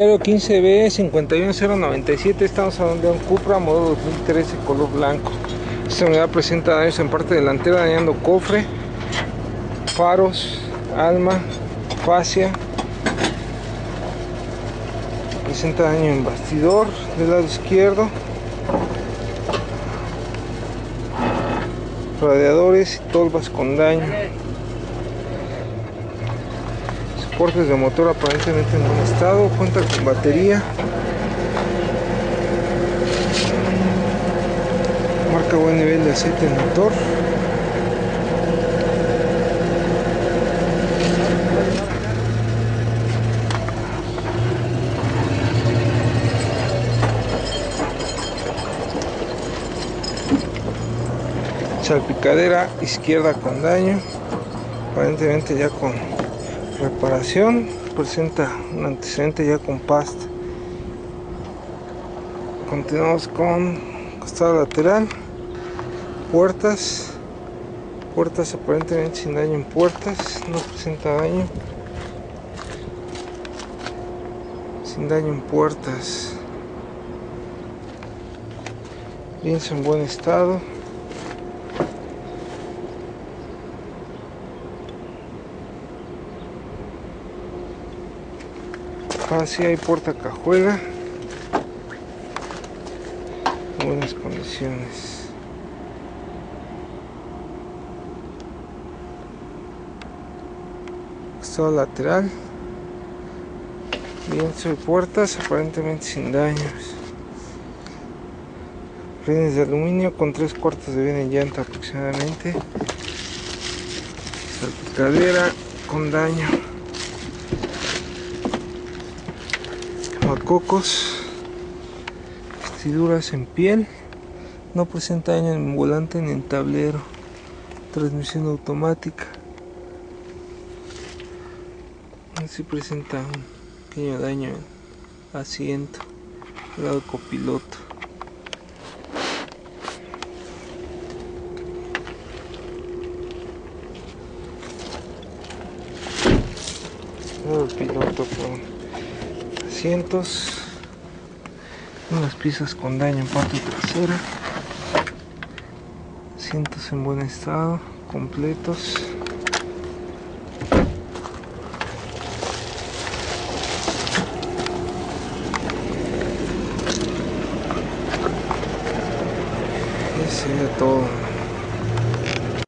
15B51097, estamos hablando de un Cupra modelo 2013 color blanco. Esta unidad presenta daños en parte delantera, dañando cofre, faros, alma, fascia. Presenta daño en bastidor del lado izquierdo, radiadores y tolvas con daño. Soportes de motor aparentemente en buen estado, cuenta con batería, marca buen nivel de aceite en motor. Salpicadera izquierda con daño, aparentemente ya con reparación, presenta un antecedente ya con pasta. Continuamos con costado lateral, puertas aparentemente sin daño en puertas, no presenta daño, sin daño en puertas, lienzo en buen estado. Así hay puerta cajuela en buenas condiciones. Costado lateral, lienzo de puertas aparentemente sin daños. Rines de aluminio con 3/4 de bien en llanta aproximadamente. Salpicadera con daño. Cocos, vestiduras en piel, no presenta daño en volante ni en tablero, transmisión automática. Así presenta un pequeño daño en asiento, al lado copiloto. Lado piloto, perdón. Asientos, unas piezas con daño en parte trasera, asientos en buen estado, completos. Eso sería todo.